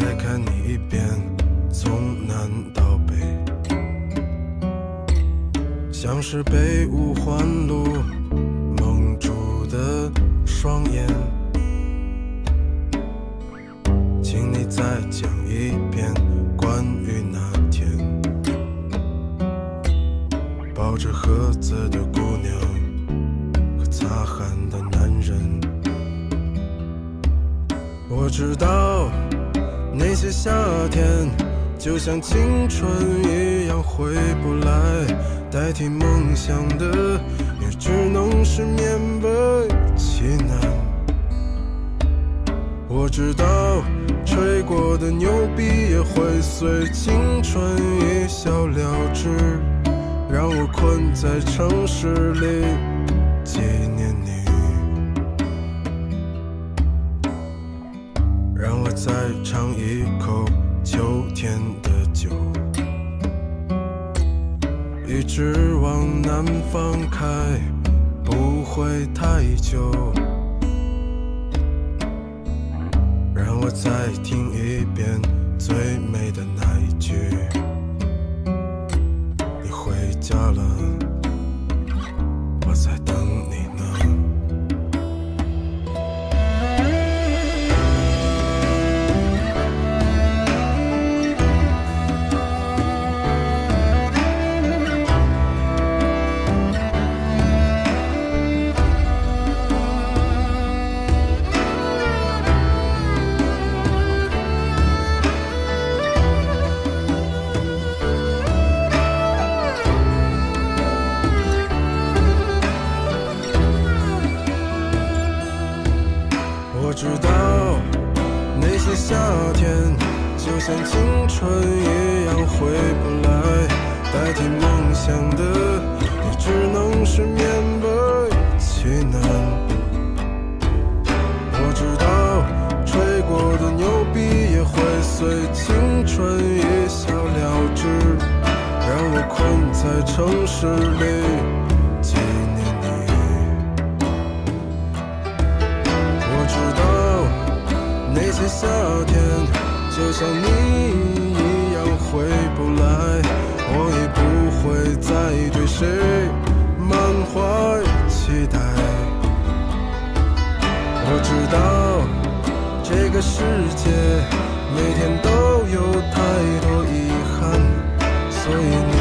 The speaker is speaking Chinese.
再看你一遍，从南到北，像是被五环路蒙住的双眼。请你再讲一遍关于那天，抱着盒子的姑娘和擦汗的男人。 我知道那些夏天就像青春一样回不来，代替梦想的也只能是勉为其难。我知道吹过的牛逼也会随青春一笑了之，让我困在城市里纪念你。 让我再尝一口秋天的酒，一直往南方开，不会太久。让我再听一遍最美的那一句：你回家了，我在等你呢。 每天都有太多遗憾，所以。